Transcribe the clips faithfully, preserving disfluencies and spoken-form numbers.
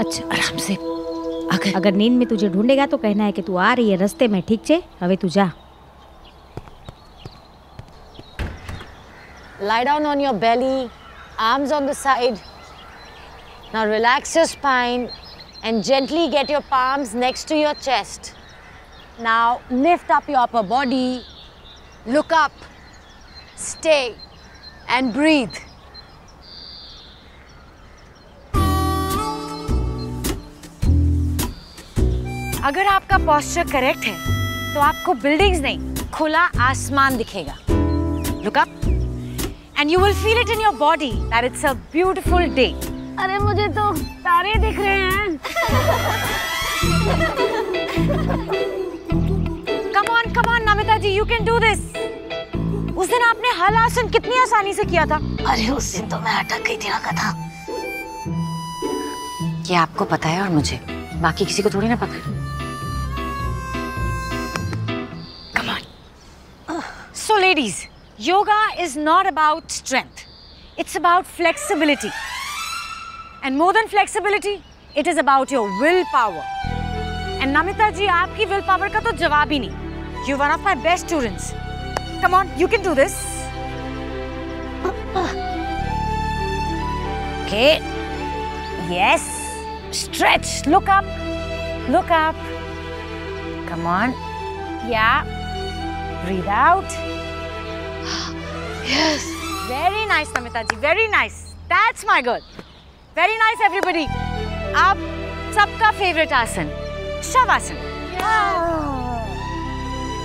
अच्छा आराम से। अगर अगर नींद में तुझे ढूंढेगा तो कहना है कि तू आ रही है रस्ते में, ठीक छे? हवे तू जा। Lie down on your belly, arms on the side. Now relax your spine and gently get your palms next to your chest. Now lift up your upper body, look up, stay and breathe. अगर आपका posture correct है तो आपको buildings नहीं खुला आसमान दिखेगा. Look up and you will feel it in your body that it's a beautiful day. अरे मुझे तो तारे दिख रहे हैं. Come on, come on, Namita ji, you can do this. उस दिन आपने हल आसन कितनी आसानी से किया था. अरे उस दिन तो मैं अटक गई थी ना कथा. ये आपको पता है और मुझे, बाकी किसी को थोड़ी ना पता है. Come on. So ladies, yoga is not about strength. It's about flexibility. And more than flexibility, it is about your willpower. And Namita ji, आपकी willpower का तो जवाब ही नहीं. You're one of my best students. Come on, you can do this. Okay. Yes. Stretch. Look up. Look up. Come on. Yeah. Breathe out. Yes. Very nice, Namita ji. Very nice. That's my girl. Very nice, everybody. आप सबका favorite आसन, शवासन.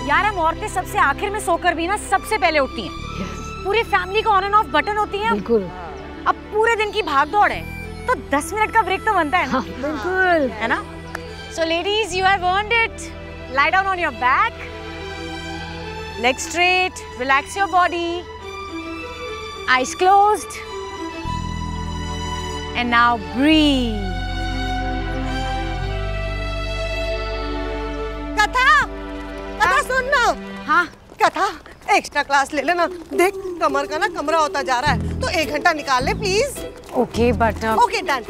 यार हम औरतें सबसे आखिर में सोकर भी ना सबसे पहले उठती हैं. पूरी फैमिली का ऑन एंड ऑफ बटन होती हैं. बिल्कुल. अब पूरे दिन की भाग दौड़ है तो दस मिनट का ब्रेक तो बनता है ना. बिल्कुल. है ना? So ladies, you have earned it. Lie down on your back. Legs straight. Relax your body. Eyes closed. And now breathe. कथा, कथा सुन ना. हाँ कथा, एक्स्ट्रा क्लास ले लेना. देख कमर का ना कमरा होता जा रहा है तो एक घंटा निकाल ले please. Okay but okay done.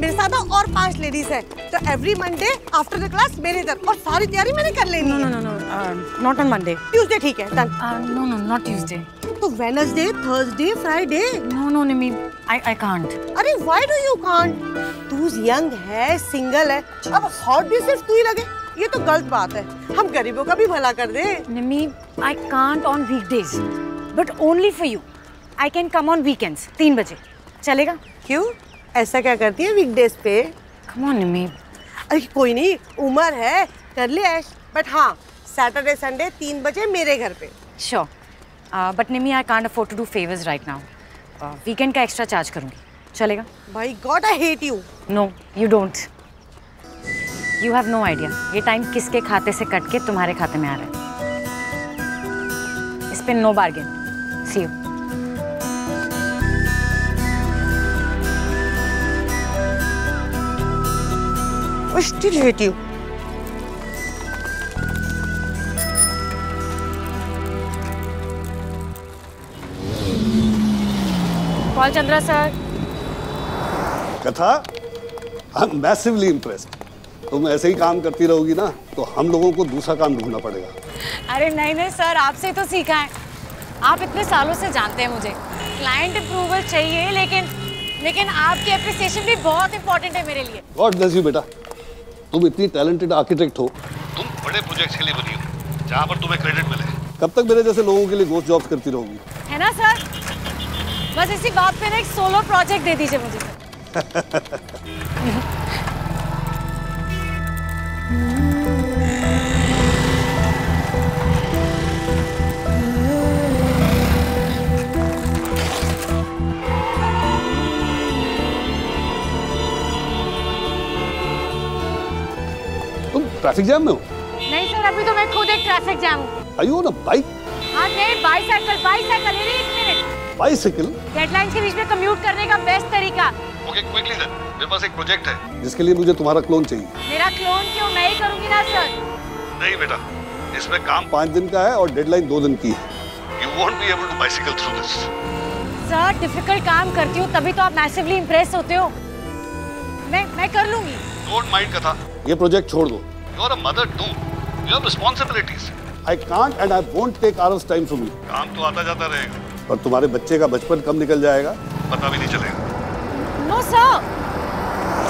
मेरे साथ और पांच लेडीज हैं तो every Monday after the class मेरे इधर, और सारी तैयारी मैंने कर लेनी. No no no, not on Monday. Tuesday ठीक है done. No no not Tuesday. तो Wednesday, Thursday, Friday. No no Nimi, I I can't. अरे why do you can't? तू young है, single है. अब hot भी सिर्फ तू ही लगे, ये तो गलत बात है. हम गरीबों का भी भला कर दे. निमी, I can't on weekdays, but only for you. I can come on weekends. तीन बजे चलेगा? क्यों? ऐसा क्या करती है weekdays पे? Come on निमी. अरे कोई नहीं, उम्र है, कर ले ऐश. But हाँ, Saturday Sunday तीन बजे मेरे घर पे. Sure, uh, but Nimmi I can't afford to do favors right now. Weekend का एक्स्ट्रा चार्ज करूंगी, चलेगा? My God, I hate you. No, you don't. You have no idea. ये टाइम किसके खाते से कट के तुम्हारे खाते में आ रहा है. इस पे no bargain. See you. I still hate you. Call Chandra sir. Katha, I'm massively impressed. तुम ऐसे ही काम करती रहोगी ना तो हम लोगों को दूसरा काम ढूंढना पड़ेगा. अरे नहीं नहीं सर, आपसे तो सीखा है. आप इतने सालों से जानते हैं मुझे. क्लाइंट अप्रूवल चाहिए लेकिन लेकिन आपकी एप्रिसिएशन भी बहुत इंपॉर्टेंट है मेरे लिए. गॉड ब्लेस यू बेटा. तुम इतनी टैलेंटेड आर्किटेक्ट हो. तुम बड़े प्रोजेक्ट्स के लिए बनी हो जहाँ पर तुम्हें क्रेडिट मिले. कब तक मेरे जैसे लोगों के लिए घोस्ट जॉब करती रहोगी? है ना सर, बस इसी बात पे ना एक सोलो प्रोजेक्ट दे दीजिए मुझे सर. तुम ट्रैफिक जाम में हो? नहीं सर, अभी तो मैं खुद एक ट्रैफिक जाम हूँ. Are you on a bike? हाँ नहीं, बाईसाइकिल, बाईसाइकिल. एक मिनट. बाइसिकल? डेडलाइंस के बीच में कम्यूट करने का बेस्ट तरीका. ओके क्विकली सर, मेरे पास एक प्रोजेक्ट है जिसके लिए मुझे तुम्हारा क्लोन चाहिए. मेरा क्लोन क्यों, मैं ही करूंगी ना सर. नहीं बेटा, इसमें काम पाँच दिन का है और डेडलाइन दो दिन की है. You won't be able to bicycle through this. Sir difficult काम करती हूँ तभी तो आप मैसिवली इम्प्रेस होते हो. मैं मैं कर लूंगी। Don't mind कथा। ये प्रोजेक्ट छोड़ दो। You're a mother too. You have responsibilities. I can't and I won't take Aarav's time from you. काम तो आता जाता रहेगा। पर तुम्हारे बच्चे का बचपन कम निकल जाएगा, पता भी नहीं चलेगा। No sir,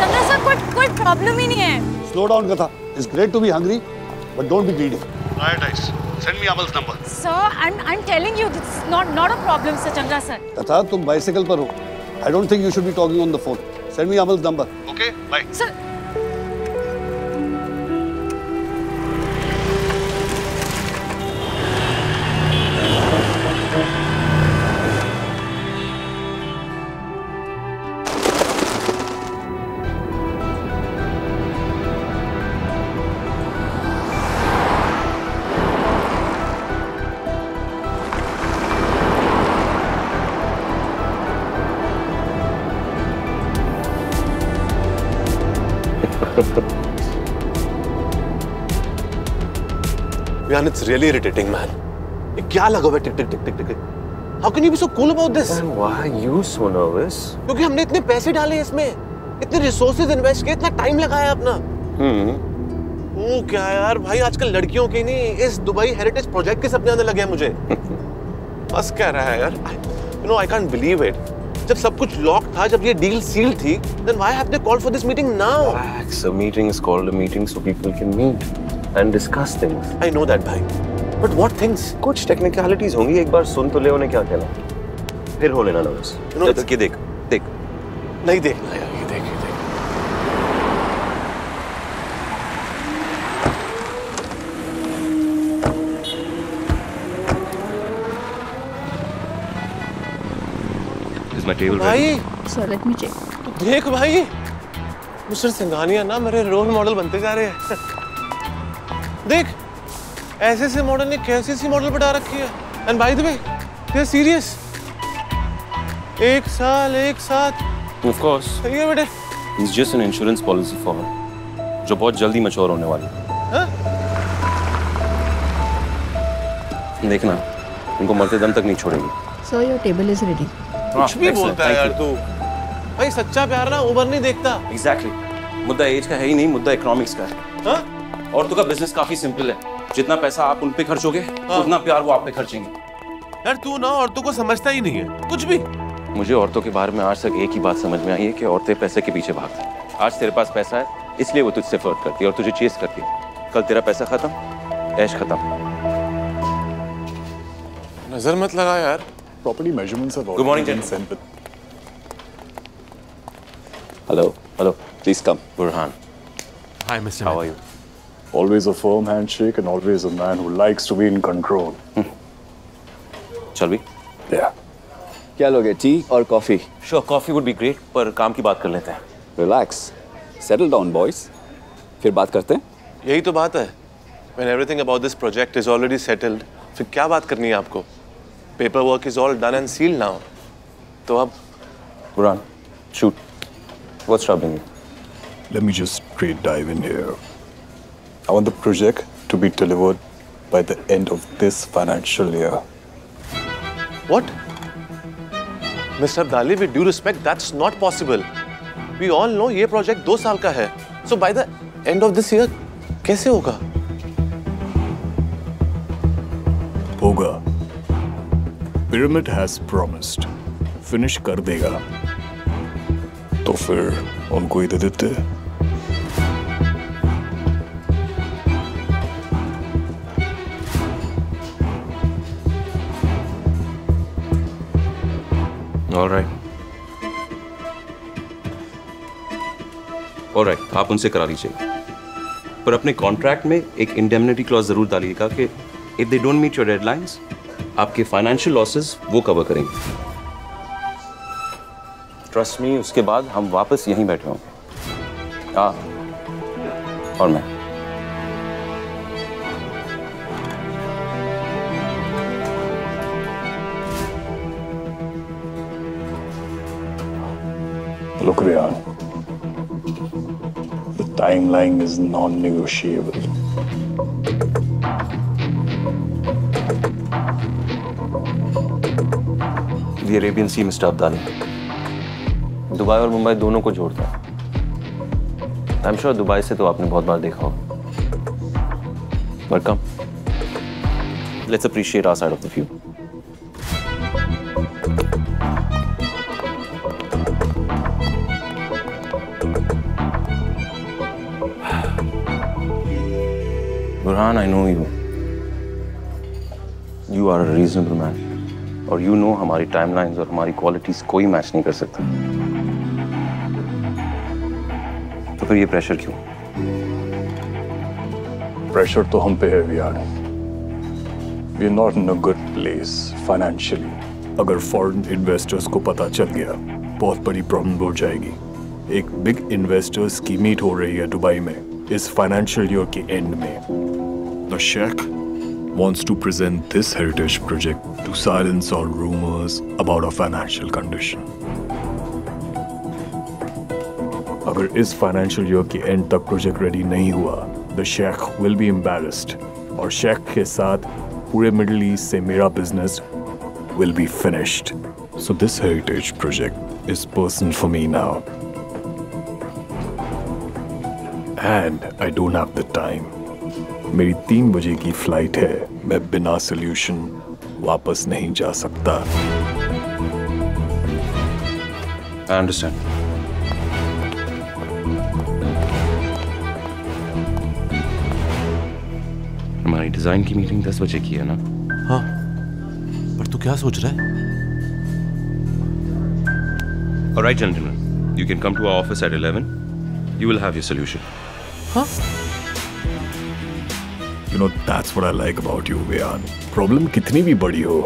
चंद्र सर कोई कोई प्रॉब्लम ही नहीं है। Slow down कथा। It's great to be hungry, but don't be greedy. Prioritize. Send me Amal's number. Sir, I'm I'm telling you, it's not not a problem, sir. Chandra sir. Katha, तुम bicycle पर हो. I don't think you should be talking on the phone. Send me Amal's number. Okay, bye. Sir. Man, it's really irritating, man. क्या लगा हुआ है? टिक टिक टिक टिक टिक। How can you be so cool about this? Man, why are you so nervous? क्योंकि हमने इतने पैसे डाले इसमें, इतने resources invest किए, इतना time लगाया अपना। हम्म। ओ क्या यार, भाई आजकल लड़कियों के नहीं, इस दुबई heritage project के सपने आने लगे हैं मुझे। बस कह रहा है यार, you know I can't believe it. जब सब कुछ lock था, जब ये deal seal थी, then why have they called for this meeting now? Relax, a meeting is called a meeting so people can meet. And discuss things. I know that, bhai. But what things? कुछ technicalities होंगी, एक बार सुन तो ले उन्हें क्या कहना, फिर हो लेना नर्वस। चल चल के देख, देख। नहीं देख, ये देख, ये देख। Is my table ready? Sir, let me check. देख भाई, मिस्टर सिंघानिया ना मेरे रोल मॉडल बनते जा रहे हैं। देख, ऐसे से मॉडल ने कैसे सी मॉडल पर डाल रखी है। And by the way, they're serious. एक साल एक साथ। Of course. ये बेटे। It's just an insurance policy for her, जो बहुत जल्दी मैच्योर होने वाली है। हाँ? देखना, उनको मरते दम तक नहीं छोड़ेंगे। Sir, your table is ready. कुछ भी बोलता है यार तू। भाई सच्चा प्यार ना उबर नहीं देखता। Exactly. मुद्दा एज का है ही नहीं, मुद्दा इकोनॉमिक्स का है। हाँ? औरतों का बिजनेस काफी सिंपल है, जितना पैसा आप उन पे खर्चोगे उतना प्यार वो आप पे खर्चेंगे। यार तू ना औरतों को समझता ही नहीं है कुछ भी। मुझे औरतों के बारे में आज तक एक ही बात समझ में आई है कि औरतें पैसे के पीछे भागती हैं। आज तेरे पास पैसा है इसलिए वो तुझसे फर्क करती है और तुझे चेस करती है। कल तेरा पैसा खत्म, ऐश खत्म। नजर मत लगा यार। Property measurements. Good morning. Hello hello, please come. Burhan. Hi mister, how are you? Always a firm handshake and always a man who likes to be in control. Hmm. Shall we? Yeah. क्या लोगे, tea और coffee? Sure, coffee would be great, पर काम की बात कर लेते हैं। Relax, settle down, boys. फिर बात करते हैं। यही तो बात है। When everything about this project is already settled, फिर क्या बात करनी है आपको? Paperwork is all done and sealed now. तो अब? Buran, shoot. What's troubling you? Let me just straight dive in here. I want the project to be delivered by the end of this financial year. What? Mister Abdali, with due respect, that's not possible. We all know ये project दो साल का है, so by the end of this year, कैसे होगा? होगा. Pyramid has promised. Finish कर देगा. तो फिर उनको ही दे देते. All right. All right, आप उनसे करा लीजिए, पर अपने कॉन्ट्रैक्ट में एक इंडेमनिटी क्लॉज जरूर डालिएगा कि if they don't meet your deadlines, आपके फाइनेंशियल लॉसेस वो कवर करेंगे। ट्रस्ट मी, उसके बाद हम वापस यहीं बैठे होंगे। हाँ, और मैं। Look, Rian, the timeline is non-negotiable. The Arabian Sea, Mister Abdali, Dubai और मुंबई दोनों को जोड़ता है। आई एम श्योर दुबई से तो आपने बहुत बार देखा हो। Welcome, let's appreciate our side of the view. Burhan, I know you. You are a reasonable man. और यू नो हमारी टाइमलाइंस और हमारी क्वालिटीज कोई मैच नहीं कर सकता, तो फिर ये प्रेशर क्यों? प्रेशर तो हम पे है यार। We are not in a good place financially. अगर फॉरेन इन्वेस्टर्स को पता चल गया बहुत बड़ी प्रॉब्लम हो जाएगी। एक बिग इन्वेस्टर्स की मीट हो रही है दुबई में इस फाइनेंशियल ईयर के एंड में। The sheikh wants to present this heritage project to silence all rumors about our financial condition. अगर इस financial year के end तक project ready नहीं हुआ, the sheikh will be embarrassed, और sheikh के साथ पूरे Middle East से मेरा business will be finished. So this heritage project is personal for me now, and I don't have the time. मेरी तीन बजे की फ्लाइट है, मैं बिना सॉल्यूशन वापस नहीं जा सकता। I understand. हमारी डिजाइन की मीटिंग दस बजे की है ना? हाँ, पर तू क्या सोच रहा है? Alright gentleman, you can come to our office at eleven, you will have your solution. हाँ? You know, that's what I like about you, Vian. Problem कितनी भी बड़ी हो,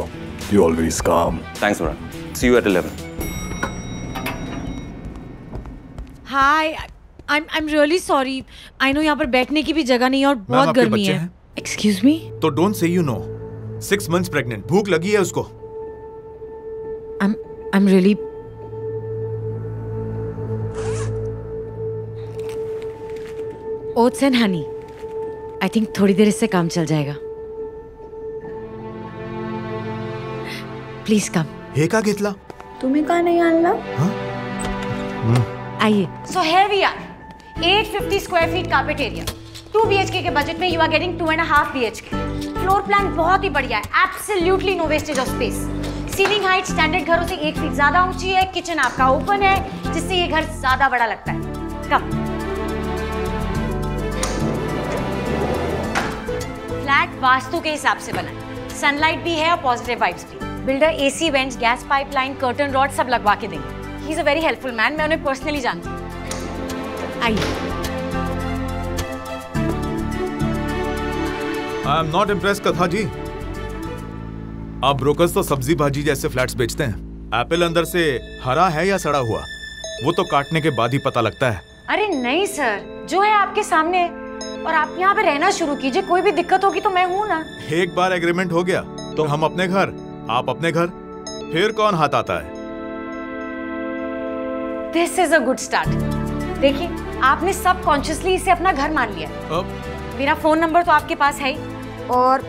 you always calm. Thanks, Mura. See you at eleven. Hi, I'm I'm really sorry. I know यहाँ पर बैठने की भी जगह नहीं और बहुत गर्मी है. Excuse me? तो don't say you know. Six months pregnant. भूख लगी है उसको. I'm I'm really. Oats and honey. I think थोड़ी देर इससे काम चल जाएगा। Please come. हे का घेतला? तुम्हें का नहीं आणला? आइए। So here we are, eight fifty square feet carpet area, two B H K के बजट में you are getting two and a half B H K. Floor plan बहुत ही बढ़िया है, absolutely no wastage of space. Ceiling height standard घरों से एक feet ज्यादा ऊंची है, किचन आपका ओपन है, जिससे ये घर ज्यादा बड़ा लगता है। कम। फ्लैट वास्तु के हिसाब से बना है, सनलाइट भी है और पॉजिटिव वाइब्स भी। Builder AC vents, gas pipeline, curtain rod सब लगवा के देंगे। He is a very helpful man, मैं उन्हें पर्सनली जानती हूँ। आइए। आई एम नॉट इम्प्रेस्ड कथा जी। आप ब्रोकर्स तो सब्जी भाजी जैसे फ्लैट्स बेचते हैं। एप्पल अंदर से हरा है या सड़ा हुआ वो तो काटने के बाद ही पता लगता है। अरे नहीं सर, जो है आपके सामने, और आप यहाँ पे रहना शुरू कीजिए। कोई भी दिक्कत होगी तो मैं हूँ ना। एक बार एग्रीमेंट हो गया तो हम अपने घर, आप अपने घर, फिर कौन हाथ आता है? This is a good start. देखिए, आपने सब कॉन्शियसली इसे अपना घर मान लिया। oh. मेरा फोन नंबर तो आपके पास है ही, और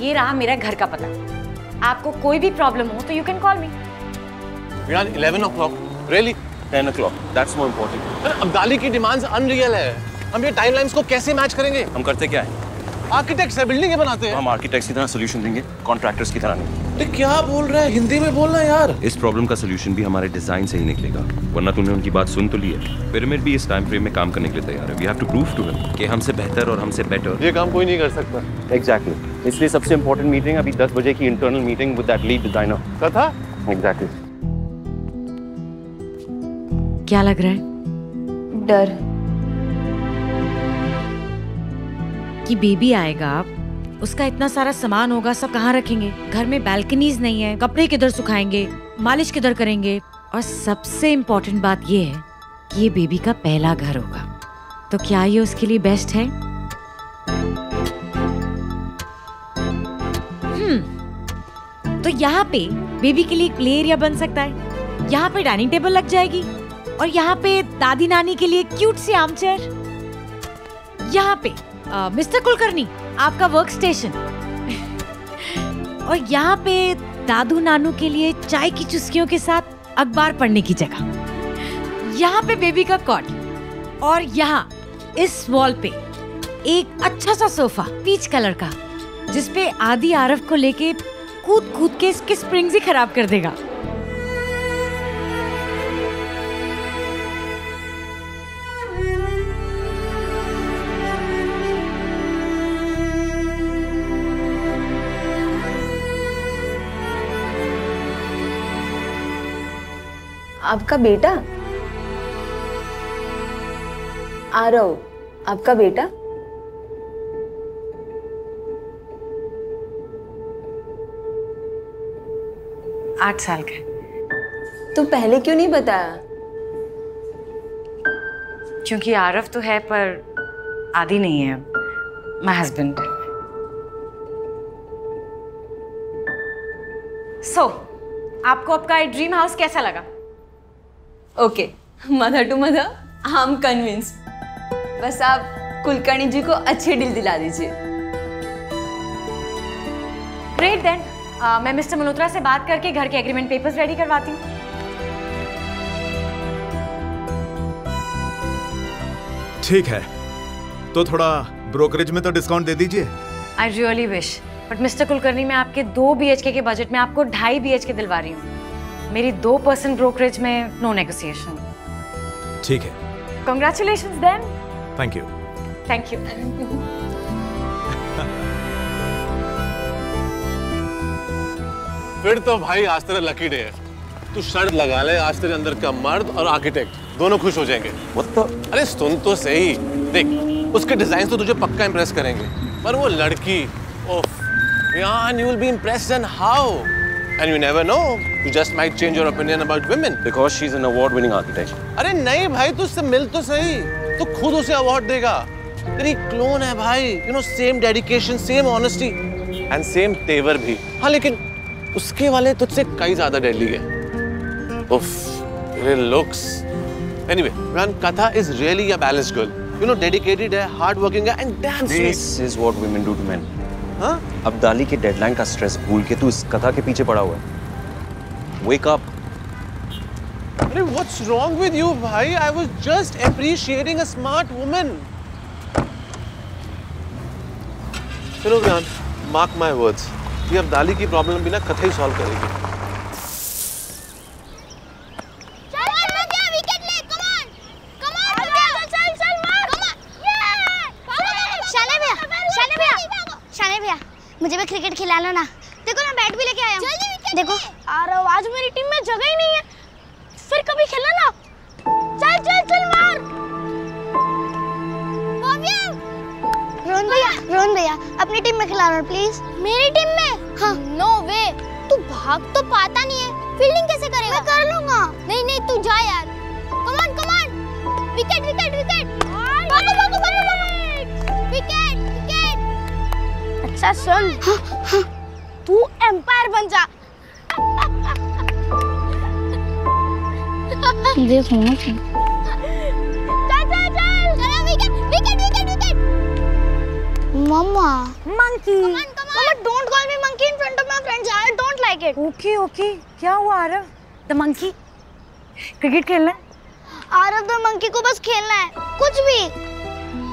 ये रहा मेरा घर का पता। आपको कोई भी प्रॉब्लम हो तो you can call me. eleven o'clock, really? ten o'clock, that's more important. Abdali की डिमांड्स अनरियल है। हम ये टाइमलाइंस को कैसे मैच करेंगे? हम करते क्या है? आर्किटेक्ट्स है, बिल्डिंग बनाते हैं। हम आर्किटेक्ट्स की तरह सॉल्यूशन देंगे, कॉन्ट्रैक्टर्स की तरह नहीं। तो क्या बोल रहा है? हिंदी में बोलना यार। इस प्रॉब्लम का सॉल्यूशन भी हमारे डिजाइन से ही निकलेगा, वरना तूने उनकी बात सुन तो ली है। पिरामिड भी इस टाइम फ्रेम में काम करने के लिए तैयार है। We have to prove to him कि हमसे बेहतर और हमसे बेटर ये काम कोई नहीं कर सकता। एग्जैक्टली, इसलिए सबसे इंपॉर्टेंट मीटिंग अभी दस बजे की internal meeting with that lead designer. Katha? Exactly. क्या लग रहा है? डर कि बेबी आएगा, उसका इतना सारा सामान होगा, सब कहाँ रखेंगे? घर में बैल्कनीज नहीं है, कपड़े किधर सुखाएंगे, मालिश किधर करेंगे? और सबसे इम्पोर्टेंट बात ये है कि ये बेबी का पहला घर होगा, तो क्या ये उसके लिए बेस्ट है? हम्म, तो यहाँ पे बेबी के लिए प्ले एरिया बन सकता है, यहाँ पे डाइनिंग टेबल लग जाएगी, और यहाँ पे दादी नानी के लिए क्यूट सी आर्मचेयर, यहाँ पे मिस्टर uh, कुलकर्णी आपका वर्क स्टेशन और यहाँ पे दादू नानू के लिए चाय की चुस्कियों के साथ अखबार पढ़ने की जगह, यहाँ पे बेबी का कॉट, और यहाँ इस वॉल पे एक अच्छा सा सोफा पीच कलर का, जिसपे आदि आरव को लेके कूद कूद के इसके स्प्रिंग्स ही खराब कर देगा। आपका बेटा आरव, आपका बेटा आठ साल का है। तो पहले क्यों नहीं बताया? क्योंकि आरव तो है पर आदि नहीं है, माय हस्बैंड। सो आपको आपका ड्रीम हाउस कैसा लगा? Okay, mother to mother I am convinced. बस आप कुलकर्णी जी को अच्छे डील दिला दीजिए। ग्रेट देन, मैं मिस्टर मल्होत्रा से बात करके घर के एग्रीमेंट पेपर्स रेडी करवाती हूँ। ठीक है, तो थोड़ा ब्रोकरेज में तो डिस्काउंट दे दीजिए। I really wish, but mister Kulkarni मैं आपके दो बीएचके के बजट में आपको ढाई बीएचके दिलवा रही हूँ। मेरी दो परसेंट ब्रोकरेज में नो नेगोशिएशन। ठीक है। Congratulations then. Thank you. Thank you. फिर तो भाई आज तेरा लकी डे है। तू शर्त लगा ले, आज तेरे अंदर का मर्द और आर्किटेक्ट दोनों खुश हो जाएंगे। तो? अरे सुन तो सही, देख उसके डिजाइन तो तुझे पक्का इम्प्रेस करेंगे, पर वो लड़की ओफ, यार you will be impressed and how. And you never know, you just might change your opinion about women because she's an award-winning architect. अरे नहीं भाई, तू उससे मिल तो सही, तू खुद उसे अवार्ड देगा। तेरी क्लोन है भाई, you know, same dedication, same honesty, and same तेवर भी। हाँ लेकिन उसके वाले तुझसे कई ज़्यादा डेडली हैं। Oof, तेरे looks. Anyway, man, Katha is really a balanced girl. You know, dedicated है, hardworking है, and damn sweet. This is what women do to men. हाँ? अब्दाली के डेडलाइन का स्ट्रेस भूल के तू इस कथा के पीछे पड़ा हुआ है। Wake up. अरे व्हाट्स रॉन्ग विद यू भाई? I was just appreciating a smart woman. चलो जान, मार्क माय वर्ड्स, ये अब्दाली की प्रॉब्लम बिना कथा ही सॉल्व करेगी। मुझे भी क्रिकेट खिला लो ना। देखो ना बैट भी लेके आया हूं। देखो आरव, आज मेरी टीम में जगह ही नहीं है, फिर कभी खेलना ना। चल चल चल मार। रोहन भैया, रोहन भैया अपनी टीम में खिला लो प्लीज। मेरी टीम में? हाँ। नो वे, तू भाग तो पाता नहीं है, फील्डिंग कैसे करेगा? मैं कर लूंगा। नहीं नहीं तू जा यार। Come on come on, wicket wicket wicket, भागो भागो भागो, विकेट। अच्छा सुन, तू एम्पायर बन जा। देखो ना, चल चल चल, चलो wicket wicket wicket wicket. Mamma monkey, mamma don't call me monkey in front of my friends, I don't like it. Okay okay, क्या हुआ आरव? द मंकी क्रिकेट खेलना है आरव, द मंकी को बस खेलना है, कुछ भी।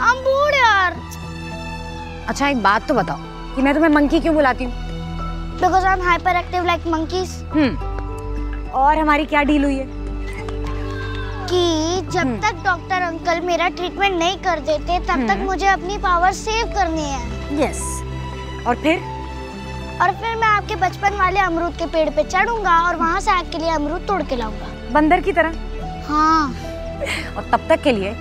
हम बूढ़ यार। अच्छा एक बात तो बताओ कि मैं तुम्हें मंकी क्यों बुलाती हूँ? Because I am hyper active like monkeys. Hmm, और हमारी क्या डील हुई है? कि जब तक डॉक्टर अंकल मेरा ट्रीटमेंट नहीं कर देते तब तक मुझे अपनी पावर सेव करनी है। यस, और फिर? और फिर मैं आपके बचपन वाले अमरूद के पेड़ पे चढ़ूंगा और वहाँ से आपके लिए अमरूद तोड़ के लाऊंगा, बंदर की तरह। हाँ। और तब तक के लिए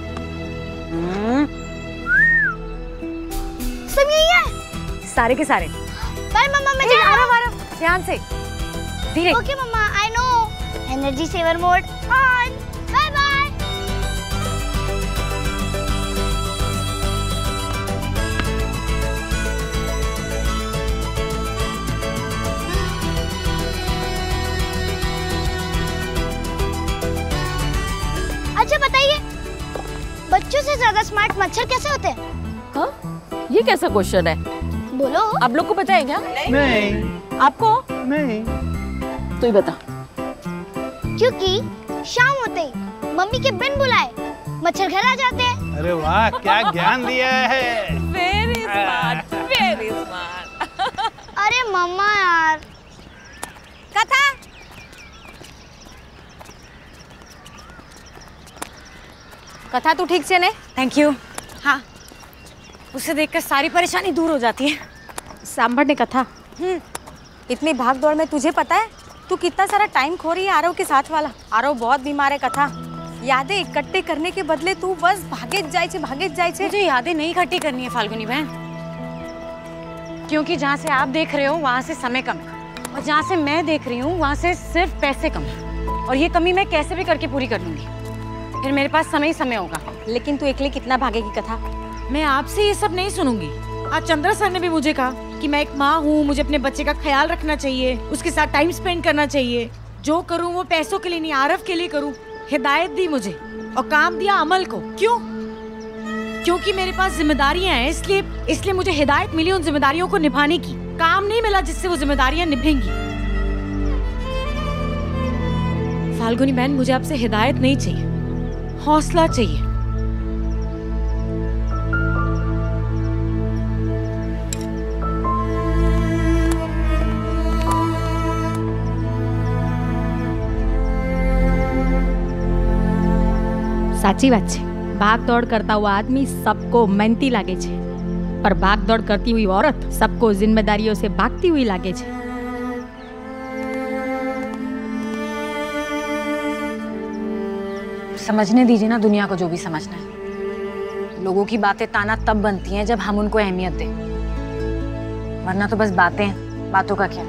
सारे के सारे। बाय मम्मा, मैं जा रहा हूं। ध्यान से, धीरे। Okay mamma, I know. Energy saver mode on. Bye bye. अच्छा बताइए, बच्चों से ज्यादा स्मार्ट मच्छर कैसे होते हैं? हाँ, ये कैसा क्वेश्चन है? बोलो। आप लोग को पता है क्या? नहीं, नहीं। आपको नहीं तो ही बता। क्योंकि शाम होते ही मम्मी के बिन बुलाए मच्छर घर आ जाते हैं। अरे वाह क्या ज्ञान दिया है। Very smart, very smart. अरे मम्मा यार। कथा कथा तू ठीक से ने? Thank you. हाँ उसे देखकर सारी परेशानी दूर हो जाती है। सांभर ने कथा हम्म इतनी भाग दौड़ में तुझे पता है तू कितना सारा टाइम खो रही है आरव के साथ वाला। आरव बहुत बीमार है कथा। यादें इकट्ठे करने के बदले तू बस भागे जाए छे भागे जाए छे। मुझे यादें नहीं इकट्ठी करनी है फाल्गुनी बहन, क्योंकि जहाँ से आप देख रहे हो वहाँ से समय कम है और जहाँ से मैं देख रही हूँ वहाँ से सिर्फ पैसे कम है और ये कमी मैं कैसे भी करके पूरी कर लूँगी। फिर मेरे पास समय ही समय होगा। लेकिन तू अकेले कितना भागेगी कथा। मैं आपसे ये सब नहीं सुनूंगी। आज चंद्रा सर ने भी मुझे कहा कि मैं एक माँ हूँ, मुझे अपने बच्चे का ख्याल रखना चाहिए, उसके साथ टाइम स्पेंड करना चाहिए। जो करूँ वो पैसों के लिए नहीं आरव के लिए करूँ। हिदायत दी मुझे और काम दिया अमल को। क्यों? क्योंकि मेरे पास जिम्मेदारियाँ हैं, इसलिए इसलिए मुझे हिदायत मिली उन जिम्मेदारियों को निभाने की। काम नहीं मिला जिससे वो जिम्मेदारियाँ निभेंगी। फाल्गुनी बहन मुझे आपसे हिदायत नहीं चाहिए, हौसला चाहिए। સાચી વાત છે, ભાગદોડ કરતા હુઆ આદમી सबको मेहनती લાગે છે, पर ભાગદોડ કરતી हुई औरत सबको जिम्मेदारियों से भागती हुई લાગે છે। समझने दीजिए ना दुनिया को जो भी समझना है। लोगों की बातें ताना तब बनती हैं जब हम उनको अहमियत दें, वरना तो बस बातें हैं, बातों का क्या।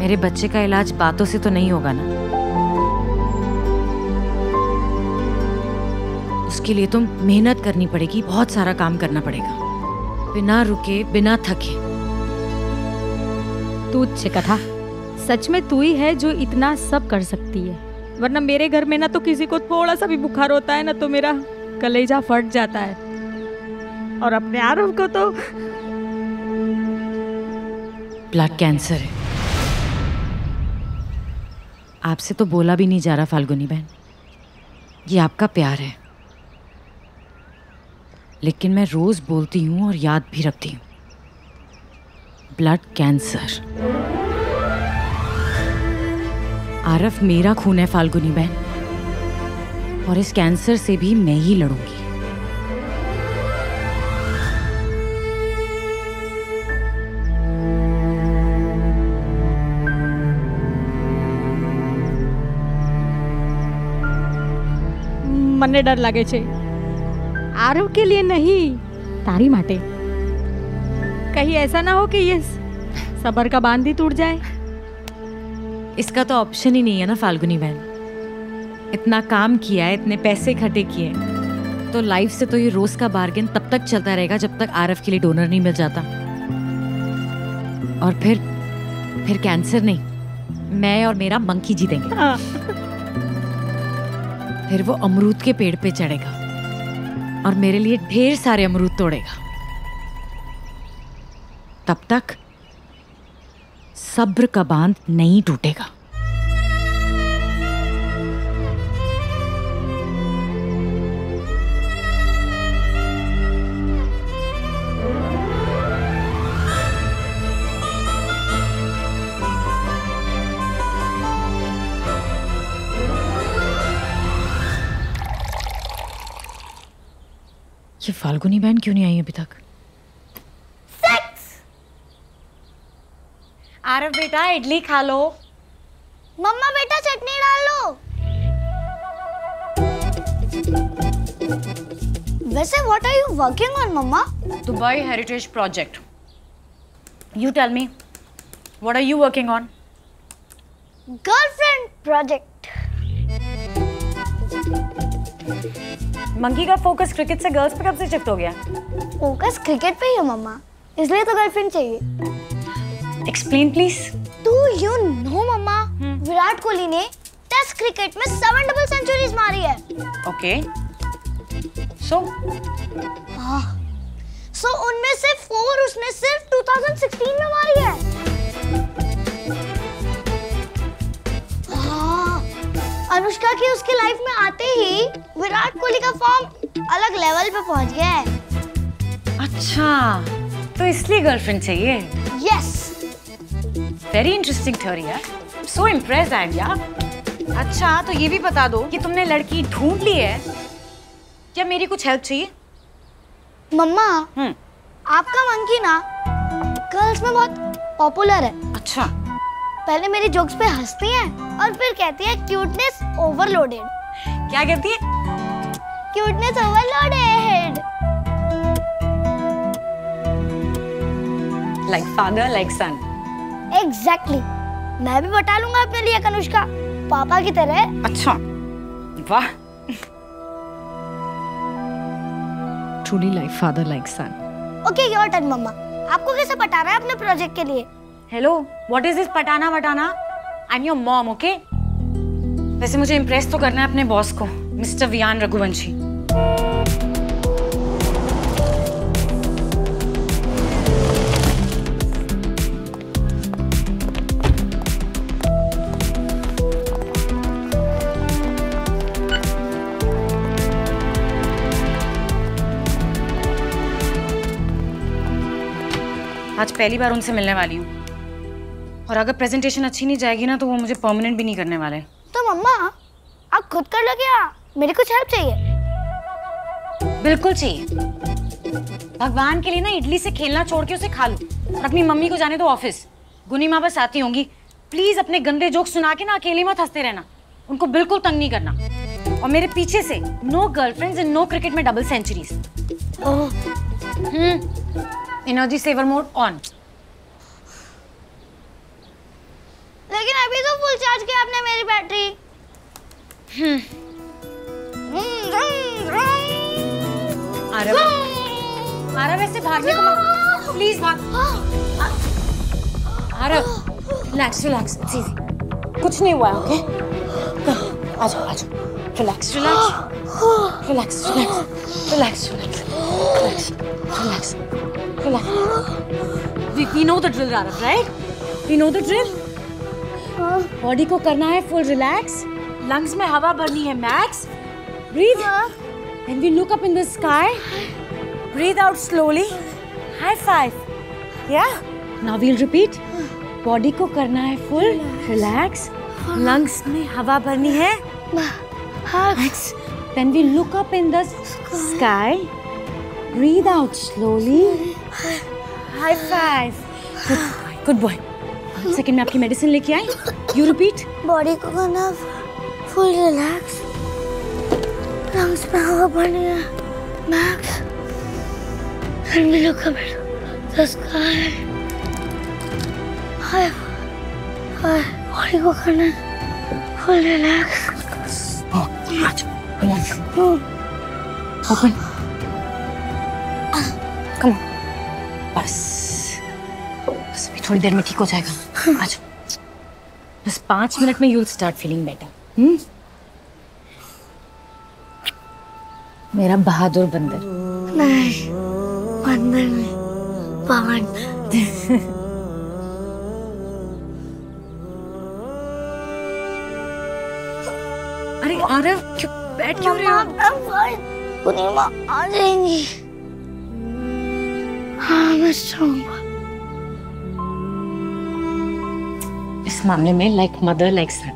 मेरे बच्चे का इलाज बातों से तो नहीं होगा ना, उसके लिए तो मेहनत करनी पड़ेगी, बहुत सारा काम करना पड़ेगा बिना रुके बिना थके। तू अच्छे कथा, सच में तू ही है जो इतना सब कर सकती है, वरना मेरे घर में ना तो किसी को थोड़ा सा भी बुखार होता है ना तो मेरा कलेजा फट जाता है। और अपने आरव को तो ब्लड कैंसर है। आपसे तो बोला भी नहीं जा रहा फाल्गुनी बहन, ये आपका प्यार है, लेकिन मैं रोज बोलती हूँ और याद भी रखती हूँ। Blood cancer. आरव मेरा खून है फाल्गुनी बहन, और इस कैंसर से भी मैं ही लड़ूंगी। મને ડર લાગે છે આરવ के लिए नहीं, तारी माटे। कहीं ऐसा ना हो कि ये सबर का बांध ही टूट जाए। इसका तो ऑप्शन ही नहीं है ना फाल्गुनी बहन। इतना काम किया है, इतने पैसे इकट्ठे किए, तो लाइफ से तो ये रोज का बार्गेन तब तक चलता रहेगा जब तक आरव के लिए डोनर नहीं मिल जाता। और फिर फिर कैंसर नहीं, मैं और मेरा मंकी जी देंगे। हाँ। फिर वो अमरूद के पेड़ पे चढ़ेगा और मेरे लिए ढेर सारे अमरूद तोड़ेगा। तब तक सब्र का बांध नहीं टूटेगा। ये फाल्गुनी बहन क्यों नहीं आई अभी तक? Six! आरव बेटा इडली खा लो। मम्मा बेटा चटनी डाल लो। वैसे what are you working on mamma? Dubai Heritage Project. You tell me, what are you working on? Girlfriend project. Monkey का फोकस क्रिकेट से गर्ल्स पे कब से शिफ्ट हो गया? फोकस क्रिकेट पे ही है मम्मा, इसलिए तो गर्लफ्रेंड चाहिए। Explain please. Do you know mamma, Virat Kohli ने टेस्ट क्रिकेट में सेवन डबल सेंचुरीज मारी है। ओके, सो सो उनमें से फोर उसने सिर्फ टू थाउजेंड सिक्सटीन में मारी है। ही विराट कोहली का फॉर्म अलग लेवल पे पहुंच गया है। अच्छा, तो इसलिए गर्लफ्रेंड चाहिए? यस। वेरी इंटरेस्टिंग थ्योरी यार, I am so impressed and यार। अच्छा, तो ये भी बता दो कि तुमने लड़की ढूंढ ली है? क्या मेरी कुछ हेल्प चाहिए? मम्मा, आपका मंकी ना गर्ल्स में बहुत पॉपुलर है। अच्छा। पहले मेरी जोक्स पे हंसती हैं और फिर कहती है क्यूटनेस ओवरलोडेड। क्या कहती है? Cuteness overloaded. Like father like son. Exactly. मैं भी बता लूंगा अपने लिए अनुष्का, पापा की तरह। अच्छा, वाह। Truly like father like son. Okay, your turn, Mama. आपको कैसे पटाना है अपने प्रोजेक्ट के लिए? Hello, what is this पटाना वटाना? I'm your mom, okay? वैसे मुझे इम्प्रेस तो करना है अपने बॉस को, मिस्टर वियान रघुवंशी। आज पहली बार उनसे मिलने वाली हूँ और अगर प्रेजेंटेशन अच्छी नहीं जाएगी ना तो वो मुझे परमानेंट भी नहीं करने वाले। तो मम्मा आप खुद कर लो क्या? मेरे कुछ हेल्प चाहिए। बिल्कुल चाहिए। भगवान के लिए ना इडली से खेलना छोड़ के उसे खा लो और अपनी मम्मी को जाने दो ऑफिस। गुनी माँ बस आती होंगी। प्लीज अपने गंदे जोक सुना के ना अकेले मत हंसते रहना, उनको बिल्कुल तंग नहीं करना। और मेरे पीछे से no girlfriends and no cricket में double centuries. Energy saver mode on. लेकिन अभी तो फुल चार्ज किया आपने मेरी बैटरी। हम्म। आरव। आरव ऐसे भागने को मत। प्लीज भाग। आरव, रिलैक्स रिलैक्स, सीधी। कुछ नहीं हुआ, ओके? आ जाओ आ जाओ। Relax relax relax relax relax relax relax. We, we know the drill, Aarav, right? We know the drill. हाँ. Body को करना है full relax. Lungs में हवा भरनी है max. Breathe. हाँ. And we look up in the sky. Breathe out slowly. High five. Yeah. Now we'll repeat. Body को करना है full relax. Lungs में हवा भरनी है max. Then we look up in the sky. Breathe out slowly. High five. Good boy. One second, मैं आपकी medicine लेके आई। You repeat. बॉडी को करना full relax. Lungs में हवा भरनी है max. And we look up at the sky. High five. Body को करना full relax. Oh, relax. Open. Come on. बस बस अभी थोड़ी देर में ठीक हो जाएगा। आज बस पांच मिनट में you'll start feeling better. हम्म? मेरा बहादुर बंदर। नहीं, बंदर नहीं, पवन। अरे आरव क्यों बैठ क्यों रहे हो? मम्मा, पुनीत माँ आ जाएंगी। हाँ, मैं स्ट्रॉन्ग हूँ इस मामले में। लाइक मदर लाइक सन,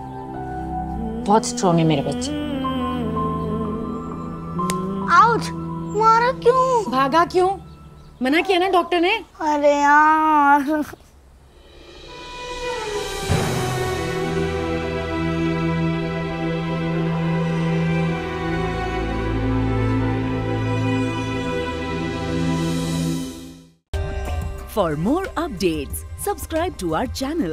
बहुत स्ट्रॉन्ग है मेरे बच्चे। आउट। मारा क्यों? भागा क्यों? मना किया ना डॉक्टर ने। अरे यार, For more updates, subscribe to our channel,